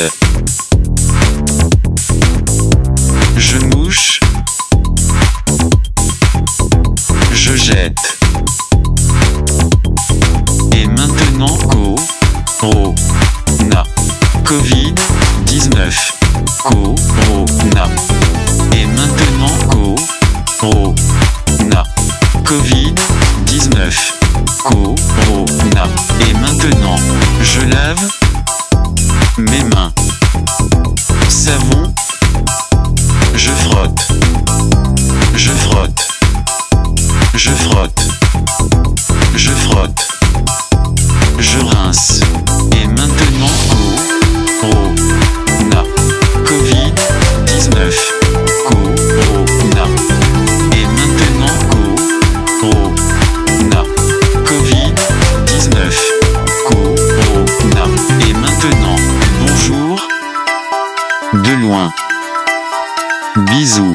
Merde. Je mouche. Je jette. Et maintenant Corona. Covid 19. Corona. Et maintenant Corona. Covid 19. Corona. Et maintenant, je lave mes mains. Savon. Je frotte. Je frotte. Je frotte. Je frotte. Je rince. Et maintenant, Corona. Covid 19. Corona. Et maintenant, Corona. Covid 19. Corona. Et maintenant, bonjour. De loin. Bisous.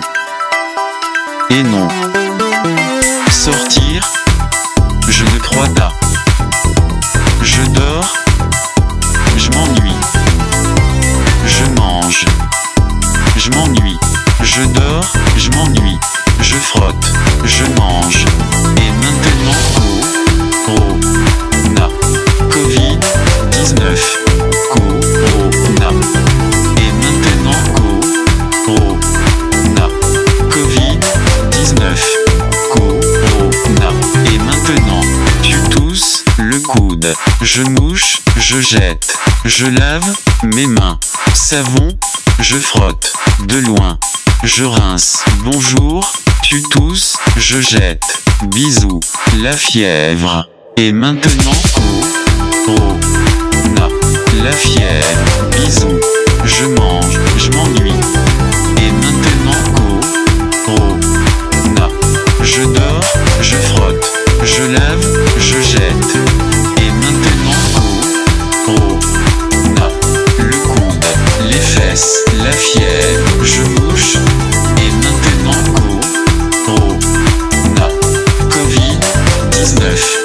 Et non. Sortir. Je ne crois pas. Je dors. Je m'ennuie. Je mange. Je m'ennuie. Je dors. Je m'ennuie. Je frotte. Je mange. Et maintenant, Corona. Covid 19. Corona. Et maintenant, Corona. Covid 19. Corona. Et maintenant, tu tousses le coude. Je mouche, je jette. Je lave mes mains. Savon, je frotte. De loin. Je rince. Bonjour, tu tousses, je jette. Bisous. La fièvre. Et maintenant, Corona. La fièvre. Bisous. Je mange, je m'ennuie. Et maintenant, Corona. Je dors, je frotte. Je lave, je jette. Et maintenant, Corona. Le coude, les fesses, la fièvre, je mouche. Et maintenant, Corona. Covid 19.